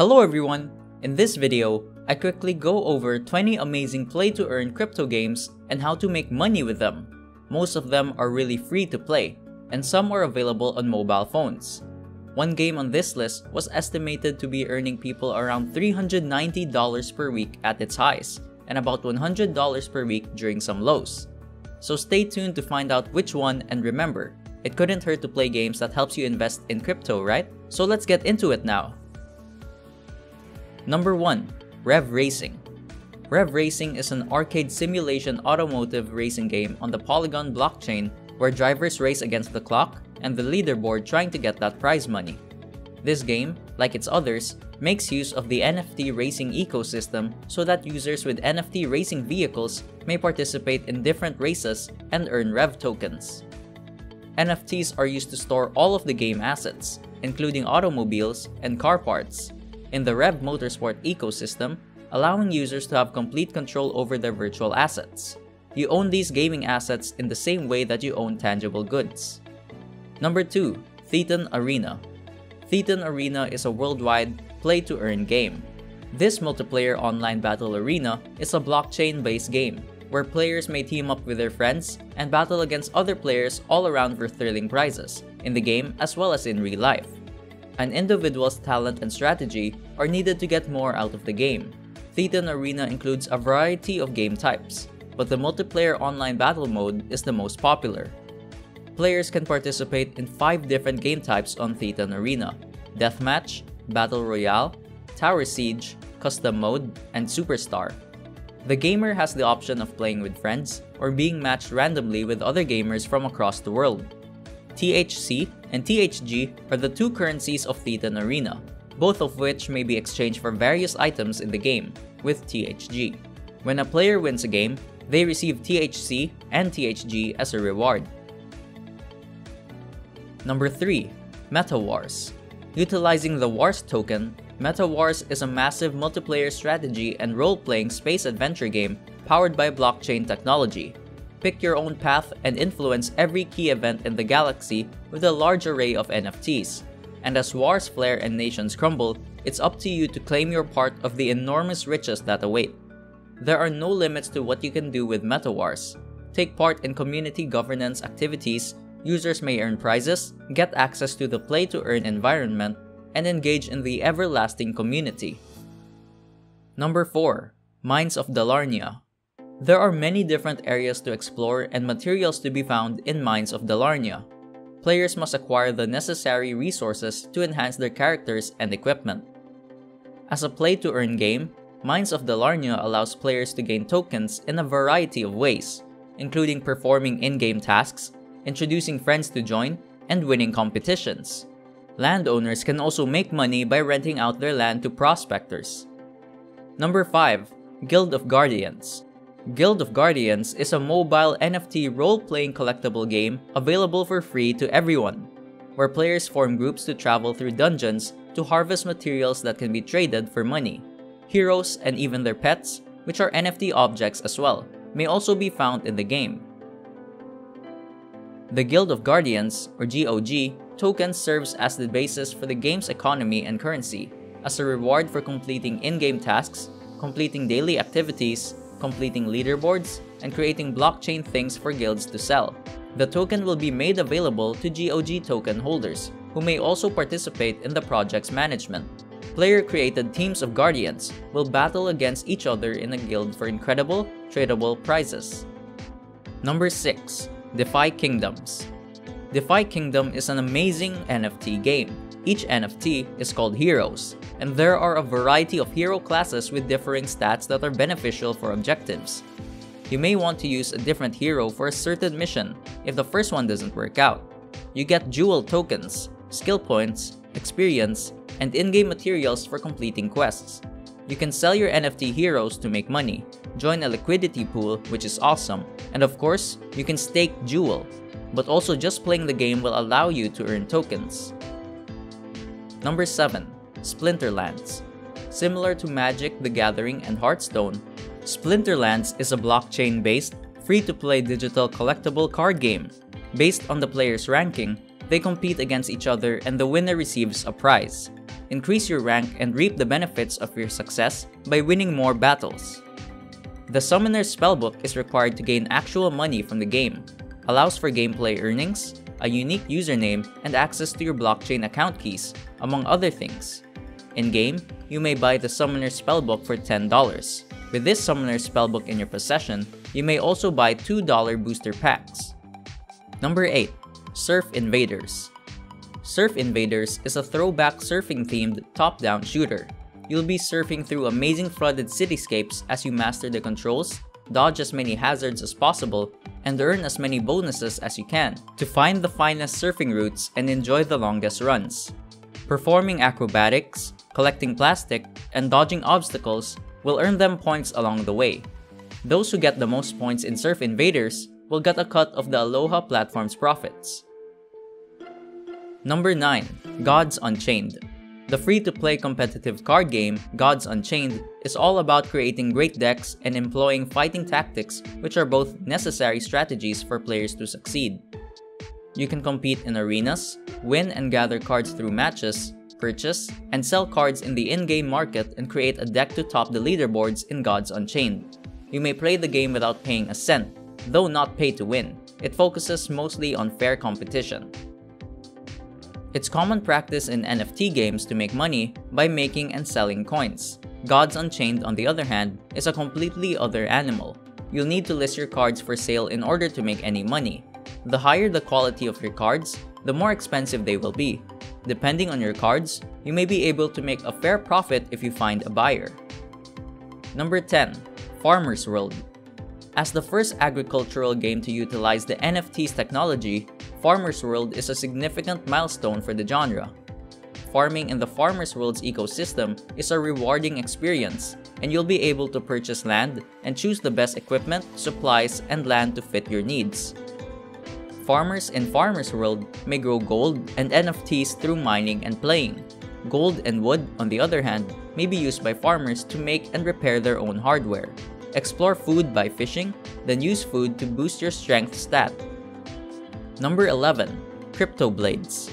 Hello everyone! In this video, I quickly go over 20 amazing play-to-earn crypto games and how to make money with them. Most of them are really free to play, and some are available on mobile phones. One game on this list was estimated to be earning people around $390 per week at its highs, and about $100 per week during some lows. So stay tuned to find out which one, and remember, it couldn't hurt to play games that helps you invest in crypto, right? So let's get into it now! Number 1. Rev Racing. Rev Racing is an arcade simulation automotive racing game on the Polygon blockchain where drivers race against the clock and the leaderboard trying to get that prize money. This game, like its others, makes use of the NFT racing ecosystem so that users with NFT racing vehicles may participate in different races and earn Rev tokens. NFTs are used to store all of the game assets, including automobiles and car parts, in the Rev Motorsport ecosystem, allowing users to have complete control over their virtual assets. You own these gaming assets in the same way that you own tangible goods. Number 2. Thetan Arena. Thetan Arena is a worldwide play-to-earn game. This multiplayer online battle arena is a blockchain-based game where players may team up with their friends and battle against other players all around for thrilling prizes, in the game as well as in real life. An individual's talent and strategy are needed to get more out of the game. Thetan Arena includes a variety of game types, but the multiplayer online battle mode is the most popular. Players can participate in 5 different game types on Thetan Arena: Deathmatch, Battle Royale, Tower Siege, Custom Mode, and Superstar. The gamer has the option of playing with friends or being matched randomly with other gamers from across the world. THC and THG are the 2 currencies of Thetan Arena, both of which may be exchanged for various items in the game, with THG. When a player wins a game, they receive THC and THG as a reward. Number 3. MetaWars. Utilizing the Wars token, MetaWars is a massive multiplayer strategy and role-playing space adventure game powered by blockchain technology. Pick your own path and influence every key event in the galaxy with a large array of NFTs. And as wars flare and nations crumble, it's up to you to claim your part of the enormous riches that await. There are no limits to what you can do with MetaWars. Take part in community governance activities, users may earn prizes, get access to the play-to-earn environment, and engage in the everlasting community. Number 4. Mines of Dalarnia. There are many different areas to explore and materials to be found in Mines of Dalarnia. Players must acquire the necessary resources to enhance their characters and equipment. As a play-to-earn game, Mines of Dalarnia allows players to gain tokens in a variety of ways, including performing in-game tasks, introducing friends to join, and winning competitions. Landowners can also make money by renting out their land to prospectors. Number 5. Guild of Guardians. Guild of Guardians is a mobile NFT role-playing collectible game available for free to everyone, where players form groups to travel through dungeons to harvest materials that can be traded for money. Heroes and even their pets, which are NFT objects as well, may also be found in the game. The Guild of Guardians, or GOG, token serves as the basis for the game's economy and currency, as a reward for completing in-game tasks, completing daily activities, completing leaderboards, and creating blockchain things for guilds to sell. The token will be made available to GOG token holders, who may also participate in the project's management. Player-created teams of guardians will battle against each other in a guild for incredible, tradable prizes. Number 6. Defi Kingdoms. Defi Kingdom is an amazing NFT game. Each NFT is called Heroes, and there are a variety of hero classes with differing stats that are beneficial for objectives. You may want to use a different hero for a certain mission if the first one doesn't work out. You get jewel tokens, skill points, experience, and in-game materials for completing quests. You can sell your NFT heroes to make money, join a liquidity pool, which is awesome, and of course, you can stake jewel, but also just playing the game will allow you to earn tokens. Number 7. Splinterlands. Similar to Magic: The Gathering and Hearthstone, Splinterlands is a blockchain-based, free-to-play digital collectible card game. Based on the player's ranking, They compete against each other and the winner receives a prize. Increase your rank and reap the benefits of your success by winning more battles. The Summoner's Spellbook is required to gain actual money from the game, allows for gameplay earnings, a unique username, and access to your blockchain account keys, among other things. In-game, you may buy the Summoner's Spellbook for $10. With this Summoner's Spellbook in your possession, you may also buy $2 booster packs. Number 8. Surf Invaders. Surf Invaders is a throwback surfing-themed top-down shooter. You'll be surfing through amazing flooded cityscapes as you master the controls, dodge as many hazards as possible, and earn as many bonuses as you can to find the finest surfing routes and enjoy the longest runs. Performing acrobatics, collecting plastic, and dodging obstacles will earn them points along the way. Those who get the most points in Surf Invaders will get a cut of the Aloha platform's profits. Number 9. Gods Unchained. The free-to-play competitive card game, Gods Unchained, is all about creating great decks and employing fighting tactics, which are both necessary strategies for players to succeed. You can compete in arenas, win and gather cards through matches, purchase, and sell cards in the in-game market and create a deck to top the leaderboards in Gods Unchained. You may play the game without paying a cent, though not pay to win. It focuses mostly on fair competition. It's common practice in NFT games to make money by making and selling coins. Gods Unchained, on the other hand, is a completely other animal. You'll need to list your cards for sale in order to make any money. The higher the quality of your cards, the more expensive they will be. Depending on your cards, you may be able to make a fair profit if you find a buyer. Number 10. Farmer's World. As the first agricultural game to utilize the NFT's technology, Farmer's World is a significant milestone for the genre. Farming in the Farmer's World's ecosystem is a rewarding experience, and you'll be able to purchase land and choose the best equipment, supplies, and land to fit your needs. Farmers in Farmer's World may grow gold and NFTs through mining and playing. Gold and wood, on the other hand, may be used by farmers to make and repair their own hardware. Explore food by fishing, then use food to boost your strength stat. Number 11. Crypto Blades.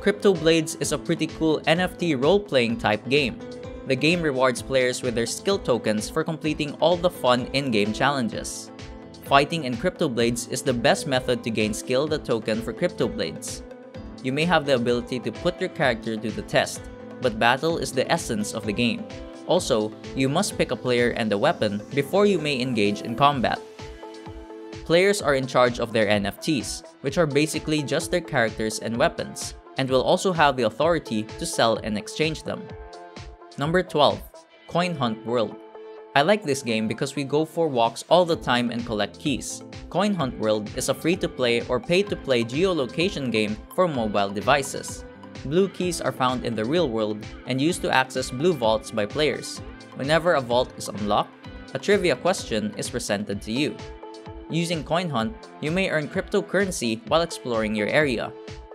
Crypto Blades is a pretty cool NFT role-playing type game. The game rewards players with their skill tokens for completing all the fun in-game challenges. Fighting in Crypto Blades is the best method to gain skill the token for Crypto Blades. You may have the ability to put your character to the test, but battle is the essence of the game. Also, you must pick a player and a weapon before you may engage in combat. Players are in charge of their NFTs, which are basically just their characters and weapons, and will also have the authority to sell and exchange them. Number 12. Coin Hunt World. I like this game because we go for walks all the time and collect keys. Coin Hunt World is a free-to-play or pay-to-play geolocation game for mobile devices. Blue keys are found in the real world and used to access blue vaults by players. Whenever a vault is unlocked, a trivia question is presented to you. Using Coin Hunt, you may earn cryptocurrency while exploring your area,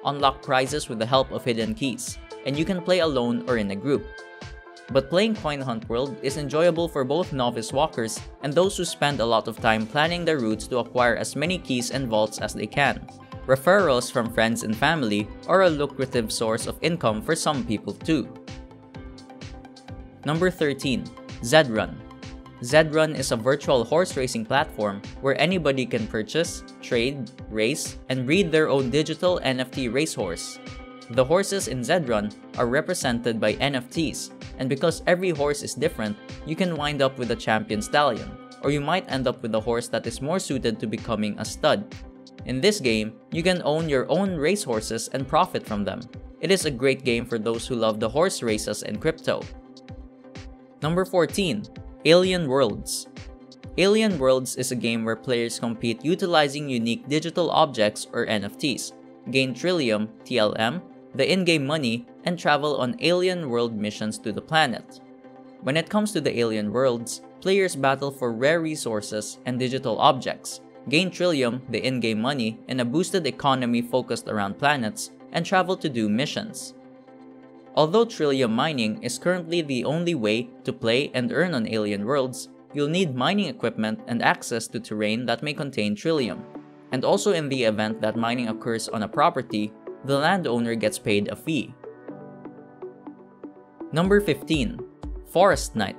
unlock prizes with the help of hidden keys, and you can play alone or in a group. But playing Coin Hunt World is enjoyable for both novice walkers and those who spend a lot of time planning their routes to acquire as many keys and vaults as they can. Referrals from friends and family are a lucrative source of income for some people too. Number 13. Zed Run. Zed Run is a virtual horse racing platform where anybody can purchase, trade, race, and breed their own digital NFT racehorse. The horses in Zed Run are represented by NFTs, and because every horse is different, you can wind up with a champion stallion, or you might end up with a horse that is more suited to becoming a stud. In this game, you can own your own racehorses and profit from them. It is a great game for those who love the horse races and crypto. Number 14. Alien Worlds. Alien Worlds is a game where players compete utilizing unique digital objects or NFTs, gain Trillium (TLM), the in-game money, and travel on Alien World missions to the planet. When it comes to the Alien Worlds, players battle for rare resources and digital objects, gain Trillium, the in-game money, and a boosted economy focused around planets, and travel to do missions. Although Trillium mining is currently the only way to play and earn on Alien Worlds, you'll need mining equipment and access to terrain that may contain Trillium. And also in the event that mining occurs on a property, the landowner gets paid a fee. Number 15. Forest Knight.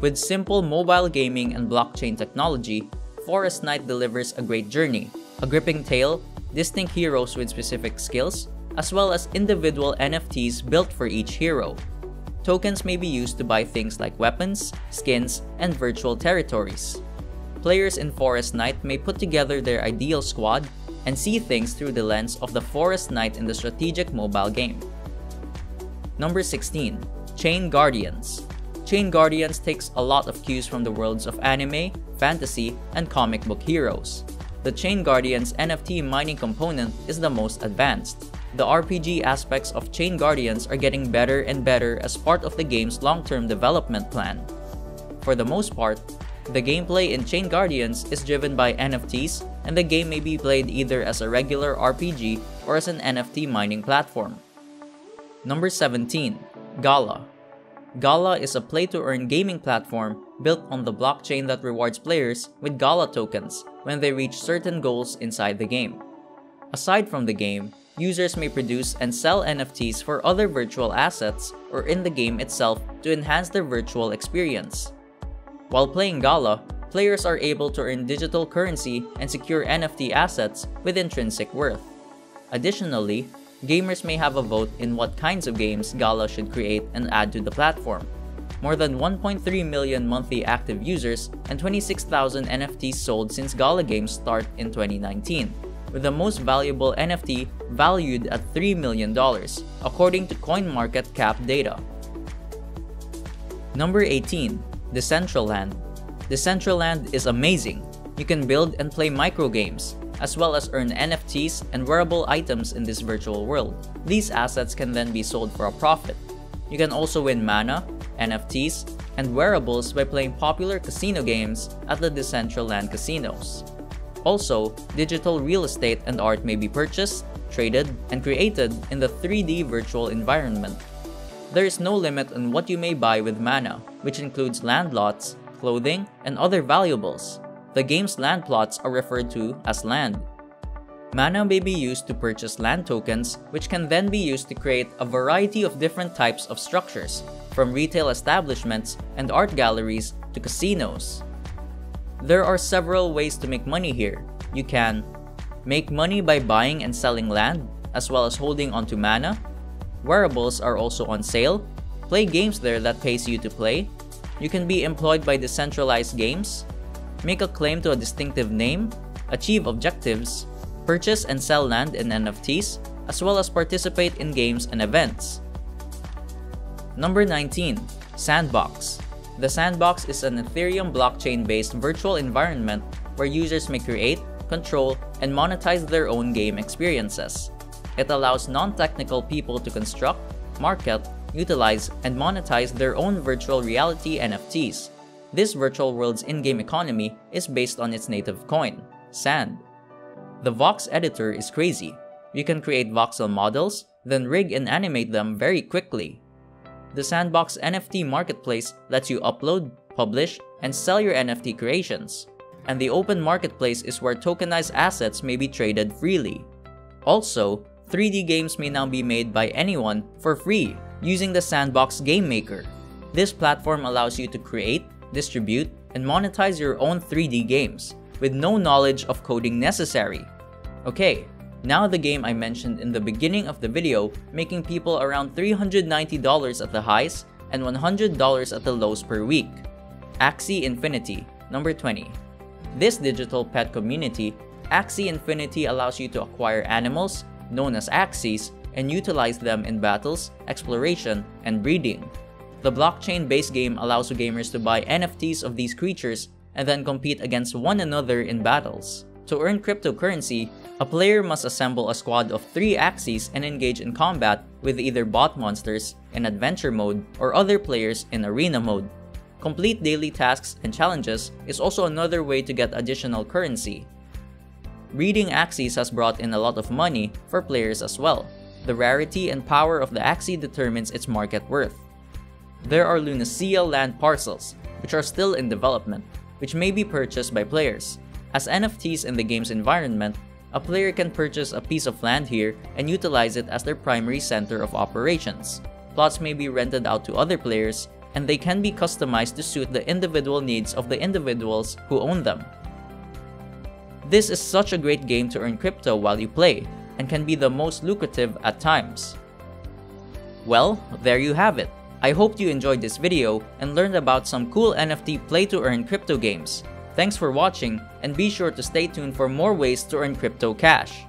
With simple mobile gaming and blockchain technology, Forest Knight delivers a great journey, a gripping tale, distinct heroes with specific skills, as well as individual NFTs built for each hero. Tokens may be used to buy things like weapons, skins, and virtual territories. Players in Forest Knight may put together their ideal squad and see things through the lens of the Forest Knight in the strategic mobile game. Number 16. Chain Guardians. Chain Guardians takes a lot of cues from the worlds of anime, fantasy, and comic book heroes. The Chain Guardians NFT mining component is the most advanced. The RPG aspects of Chain Guardians are getting better and better as part of the game's long-term development plan. For the most part, the gameplay in Chain Guardians is driven by NFTs, and the game may be played either as a regular RPG or as an NFT mining platform. Number 17. Gala. Gala is a play-to-earn gaming platform built on the blockchain that rewards players with Gala tokens when they reach certain goals inside the game. Aside from the game, users may produce and sell NFTs for other virtual assets or in the game itself to enhance their virtual experience. While playing Gala, players are able to earn digital currency and secure NFT assets with intrinsic worth. Additionally, gamers may have a vote in what kinds of games Gala should create and add to the platform. More than 1.3 million monthly active users and 26,000 NFTs sold since Gala games start in 2019. With the most valuable NFT valued at $3 million, according to CoinMarketCap data. Number 18. Decentraland. Decentraland is amazing. You can build and play microgames, as well as earn NFTs and wearable items in this virtual world. These assets can then be sold for a profit. You can also win mana, NFTs, and wearables by playing popular casino games at the Decentraland casinos. Also, digital real estate and art may be purchased, traded, and created in the 3D virtual environment. There is no limit on what you may buy with mana, which includes land lots, clothing, and other valuables. The game's land plots are referred to as land. Mana may be used to purchase land tokens, which can then be used to create a variety of different types of structures, from retail establishments and art galleries to casinos. There are several ways to make money here. You can make money by buying and selling land, as well as holding onto mana. Wearables are also on sale. Play games there that pays you to play. You can be employed by decentralized games. Make a claim to a distinctive name. Achieve objectives. Purchase and sell land and NFTs, as well as participate in games and events. Number 19. Sandbox. The Sandbox is an Ethereum blockchain-based virtual environment where users may create, control, and monetize their own game experiences. It allows non-technical people to construct, market, utilize, and monetize their own virtual reality NFTs. This virtual world's in-game economy is based on its native coin, Sand. The Vox editor is crazy. You can create voxel models, then rig and animate them very quickly. The Sandbox NFT Marketplace lets you upload, publish, and sell your NFT creations. And the Open Marketplace is where tokenized assets may be traded freely. Also, 3D games may now be made by anyone for free using the Sandbox Game Maker. This platform allows you to create, distribute, and monetize your own 3D games with no knowledge of coding necessary. Okay. Now the game I mentioned in the beginning of the video, making people around $390 at the highs and $100 at the lows per week. Axie Infinity, number 20. This digital pet community, Axie Infinity allows you to acquire animals, known as Axies, and utilize them in battles, exploration, and breeding. The blockchain-based game allows gamers to buy NFTs of these creatures and then compete against one another in battles. To earn cryptocurrency, a player must assemble a squad of 3 Axies and engage in combat with either bot monsters in adventure mode or other players in arena mode. Complete daily tasks and challenges is also another way to get additional currency. Breeding Axies has brought in a lot of money for players as well. The rarity and power of the Axie determines its market worth. There are Lunacia land parcels, which are still in development, which may be purchased by players. As NFTs in the game's environment, A player can purchase a piece of land here and utilize it as their primary center of operations. Plots may be rented out to other players, and they can be customized to suit the individual needs of the individuals who own them. This is such a great game to earn crypto while you play, and can be the most lucrative at times. Well, there you have it. I hope you enjoyed this video and learned about some cool NFT play-to-earn crypto games. Thanks for watching, and be sure to stay tuned for more ways to earn crypto cash.